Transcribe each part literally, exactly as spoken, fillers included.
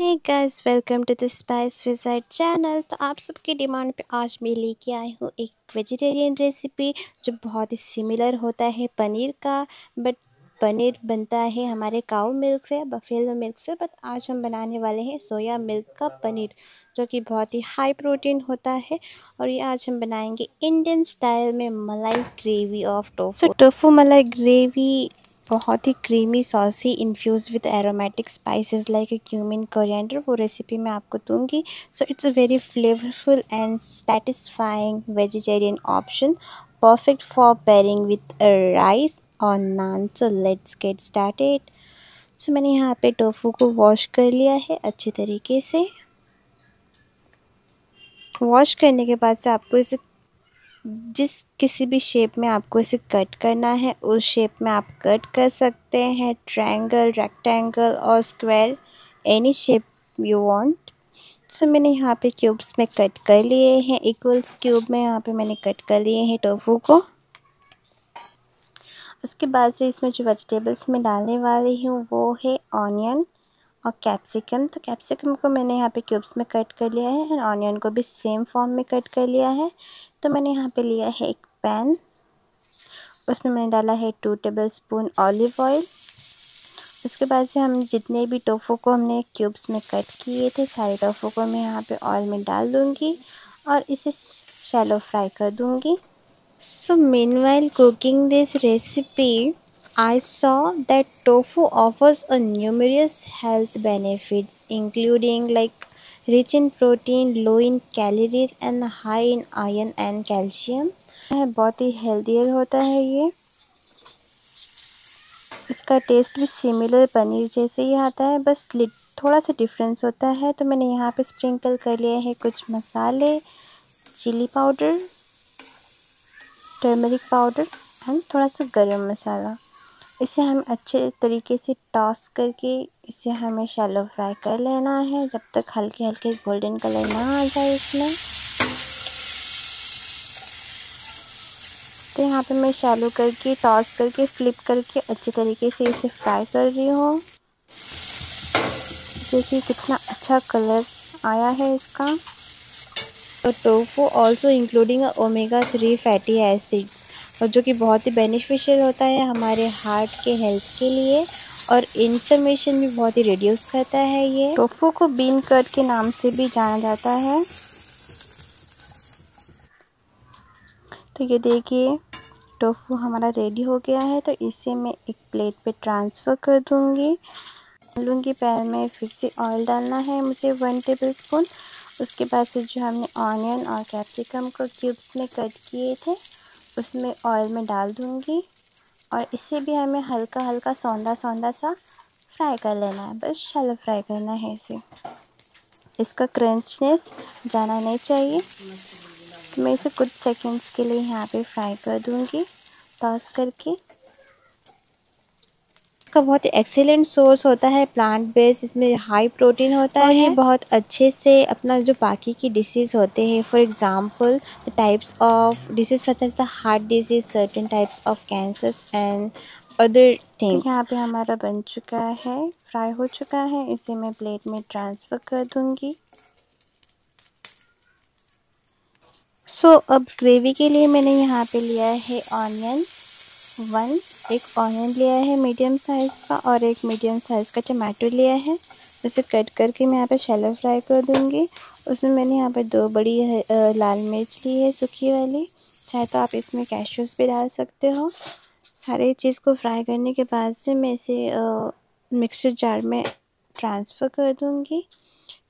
Hey guys, welcome to the spice wizard channel. तो आप सबकी डिमांड पे आज मैं लेके आई हूँ एक वेजिटेरियन रेसिपी जो बहुत ही सिमिलर होता है पनीर का। बट पनीर बनता है हमारे काऊ मिल्क से, बफेलो मिल्क से, बट आज हम बनाने वाले हैं सोया मिल्क का पनीर जो कि बहुत ही हाई प्रोटीन होता है। और ये आज हम बनाएंगे इंडियन स्टाइल में malai gravy of tofu. So tofu malai gravy बहुत ही creamy, saucy infuse with aromatic spices like cumin, coriander. वो रेसिपी मैं आपको दूंगी। So it's a very flavourful and satisfying vegetarian option, perfect for pairing with rice और naan. So let's get started. So मैंने यहाँ पे टोफू को वॉश कर लिया है अच्छे तरीके से। वॉश करने के बाद से आपको इसे जिस किसी भी शेप में आपको इसे कट करना है उस शेप में आप कट कर सकते हैं, ट्रायंगल, रेक्टेंगल और square, any shape you want. So मैंने यहाँ पे क्यूब्स में कट कर लिए हैं, इक्वल्स क्यूब में यहाँ पे मैंने कट कर लिए हैं टोफू को। उसके बाद से इसमें जो वेजिटेबल्स में डालने वाली हूँ वो है ऑनियन और कैप्सिकम। तो कैप्सिकम को मैंने यहाँ पे क्यूब्स में कट कर लिया है एंड ऑनियन को भी सेम फॉर्म में कट कर लिया है। तो मैंने यहाँ पे लिया है एक पैन, उसमें मैंने डाला है two tablespoon olive oil. उसके बाद से हम जितने भी टोफू को हमने क्यूब्स में कट किए थे सारे टोफू को मैं यहाँ पे ऑयल में डाल दूँगी और इसे शैलो फ्राई कर दूँगी। So meanwhile cooking this recipe I saw that tofu offers a numerous health benefits including like rich in protein, low in calories and high in iron and calcium। बहुत ही healthier होता है ये। इसका test भी similar paneer जैसे ही आता है, बस थोड़ा सा डिफरेंस होता है। तो मैंने यहाँ पे स्प्रिंकल कर लिए हैं कुछ मसाले, chilli powder, turmeric powder and थोड़ा सा गरम मसाला। इसे हम अच्छे तरीके से टॉस करके इसे हमें शैलो फ्राई कर लेना है जब तक हल्के हल्के गोल्डन कलर ना आ जाए इसमें। तो यहाँ पे मैं शैलो करके, टॉस करके, फ्लिप करके अच्छे तरीके से इसे फ्राई कर रही हूँ। देखिए कितना अच्छा कलर आया है इसका। तो tofu also including omega three fatty acids और जो कि बहुत ही बेनिफिशियल होता है हमारे हार्ट के हेल्थ के लिए और इन्फ्लेमेशन भी बहुत ही रिड्यूस करता है। ये टोफू को बीन कर्ड के नाम से भी जाना जाता है। तो ये देखिए टोफू हमारा रेडी हो गया है। तो इसे मैं एक प्लेट पे ट्रांसफ़र कर दूँगी। डालूँगी पैन में, फिर से ऑयल डालना है मुझे वन टेबल स्पून। उसके बाद से जो हमने ऑनियन और कैप्सिकम को क्यूब्स में कट किए थे उसमें ऑयल में डाल दूँगी और इसे भी हमें हल्का हल्का सौंधा सौंधा सा फ्राई कर लेना है, बस शैलो फ्राई करना है इसे। इसका क्रंचनेस जाना नहीं चाहिए। तो मैं इसे कुछ सेकंड्स के लिए यहाँ पे फ्राई कर दूँगी टॉस करके। इसका बहुत ही एक्सीलेंट सोर्स होता है प्लांट बेस्ड, इसमें हाई प्रोटीन होता है। ये बहुत अच्छे से अपना जो बाकी की डिसीज़ होते हैं, for example the types of disease such as the heart disease, certain types of cancers and other things. यहाँ पे हमारा बन चुका है, फ्राई हो चुका है। इसे मैं प्लेट में ट्रांसफ़र कर दूँगी। सो so, अब ग्रेवी के लिए मैंने यहाँ पे लिया है ऑनियन वन, एक ऑनियन लिया है मीडियम साइज़ का और एक मीडियम साइज़ का टमाटर लिया है। उसे कट करके मैं यहाँ पे शैलो फ्राई कर दूँगी। उसमें मैंने यहाँ पे दो बड़ी लाल मिर्च ली है सूखी वाली, चाहे तो आप इसमें कैश्यूज़ भी डाल सकते हो। सारे चीज़ को फ्राई करने के बाद से मैं इसे मिक्सचर जार में ट्रांसफ़र कर दूँगी।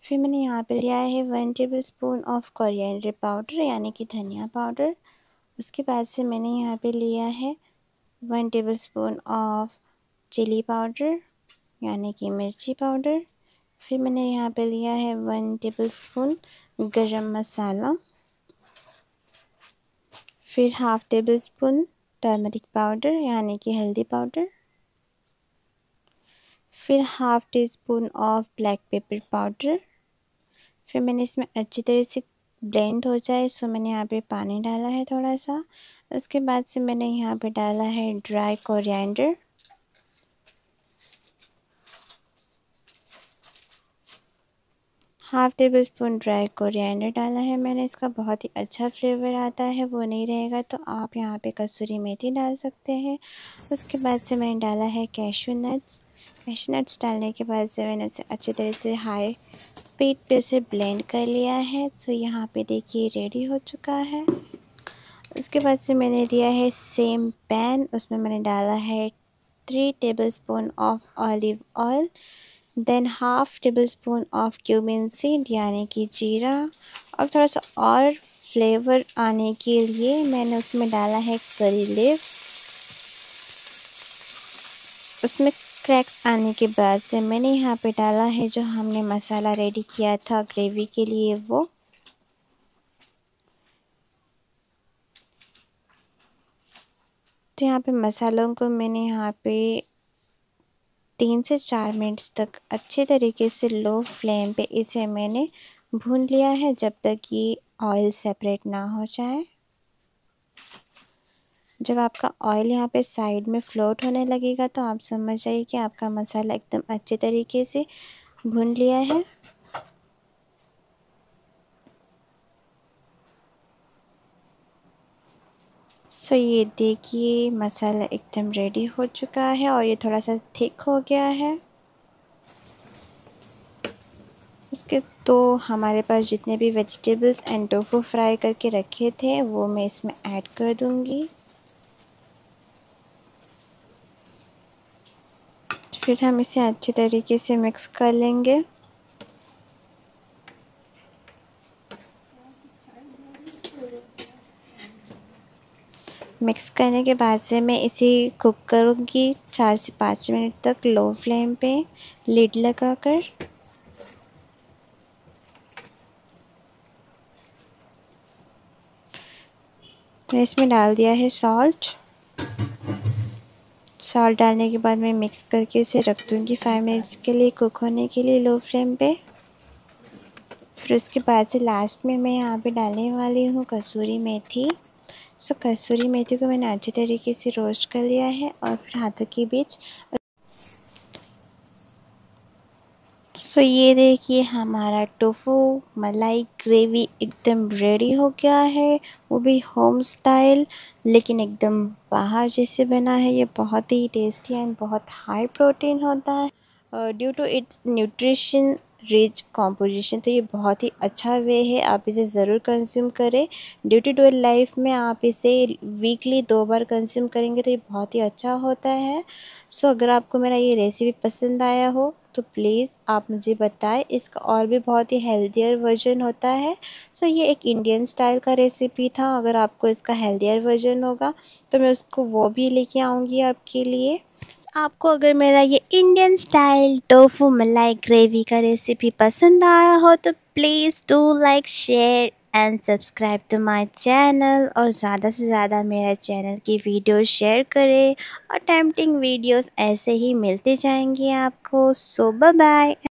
फिर मैंने यहाँ पर लिया है one tablespoon of coriander powder यानी कि धनिया पाउडर। उसके बाद से मैंने यहाँ पर लिया है one tablespoon of chilli powder यानी कि मिर्ची पाउडर। फिर मैंने यहाँ पे लिया है one table spoon garam masala, फिर half tablespoon turmeric powder यानी कि हल्दी पाउडर, फिर half teaspoon of black pepper powder. फिर मैंने इसमें अच्छी तरह से ब्लेंड हो जाए सो मैंने यहाँ पे पानी डाला है थोड़ा सा। उसके बाद से मैंने यहाँ पे डाला है dry coriander. Half tablespoon dry coriander डाला है मैंने। इसका बहुत ही अच्छा फ्लेवर आता है, वो नहीं रहेगा तो आप यहाँ पे कसूरी मेथी डाल सकते हैं। उसके बाद से मैंने डाला है कैशू नट्स। कैशू नट्स डालने के बाद से मैंने उसे अच्छी तरह से हाई स्पीड पे उसे ब्लेंड कर लिया है। तो यहाँ पे देखिए रेडी हो चुका है। उसके बाद से मैंने लिया है सेम पैन, उसमें मैंने डाला है three tablespoon of olive oil, then half tablespoon of cumin seed यानी कि जीरा, और थोड़ा सा और फ्लेवर आने के लिए मैंने उसमें डाला है करी लीव्स। उसमें क्रैक्स आने के बाद से मैंने यहाँ पे डाला है जो हमने मसाला रेडी किया था ग्रेवी के लिए, वो तो यहाँ पे मसालों को मैंने यहाँ पे तीन से चार मिनट तक अच्छे तरीके से लो फ्लेम पे इसे मैंने भून लिया है जब तक ये ऑयल सेपरेट ना हो जाए। जब आपका ऑयल यहाँ पे साइड में फ्लोट होने लगेगा तो आप समझ जाइए कि आपका मसाला एकदम अच्छे तरीके से भून लिया है। सो so, ये देखिए मसाला एकदम रेडी हो चुका है और ये थोड़ा सा थिक हो गया है। इसके तो हमारे पास जितने भी वेजिटेबल्स एंड टोफू फ्राई करके रखे थे वो मैं इसमें ऐड कर दूंगी। फिर हम इसे अच्छे तरीके से मिक्स कर लेंगे। मिक्स करने के बाद से मैं इसे कुक करूँगी चार से पाँच मिनट तक लो फ्लेम पे लिड लगाकर। मैंने इसमें डाल दिया है सॉल्ट। सॉल्ट डालने के बाद मैं मिक्स करके इसे रख दूँगी फाइव मिनट्स के लिए कुक होने के लिए लो फ्लेम पे। फिर उसके बाद से लास्ट में मैं यहाँ पे डालने वाली हूँ कसूरी मेथी। सो so, कसूरी मेथी को मैंने अच्छे तरीके से रोस्ट कर लिया है और फिर हाथों के बीच। सो so, ये देखिए हमारा टोफू मलाई ग्रेवी एकदम रेडी हो गया है, वो भी होम स्टाइल लेकिन एकदम बाहर जैसे बना है। ये बहुत ही टेस्टी एंड बहुत हाई प्रोटीन होता है due to its nutrition rich composition. तो ये बहुत ही अच्छा वे है, आप इसे ज़रूर कंज्यूम करें। ड्यू टू डे लाइफ में आप इसे वीकली दो बार कंज्यूम करेंगे तो ये बहुत ही अच्छा होता है। सो so, अगर आपको मेरा ये रेसिपी पसंद आया हो तो प्लीज़ आप मुझे बताएं। इसका और भी बहुत ही हेल्दियर वर्जन होता है। सो so, ये एक इंडियन स्टाइल का रेसिपी था। अगर आपको इसका हेल्दियर वर्जन होगा तो मैं उसको वो भी लेके आऊँगी आपके लिए। आपको अगर मेरा ये Indian style tofu malai gravy का रेसिपी पसंद आया हो तो please do like share and subscribe to my channel, और ज़्यादा से ज़्यादा मेरा चैनल की वीडियो शेयर करें और टेम्पटिंग वीडियोस ऐसे ही मिलते जाएंगे आपको। So bye bye.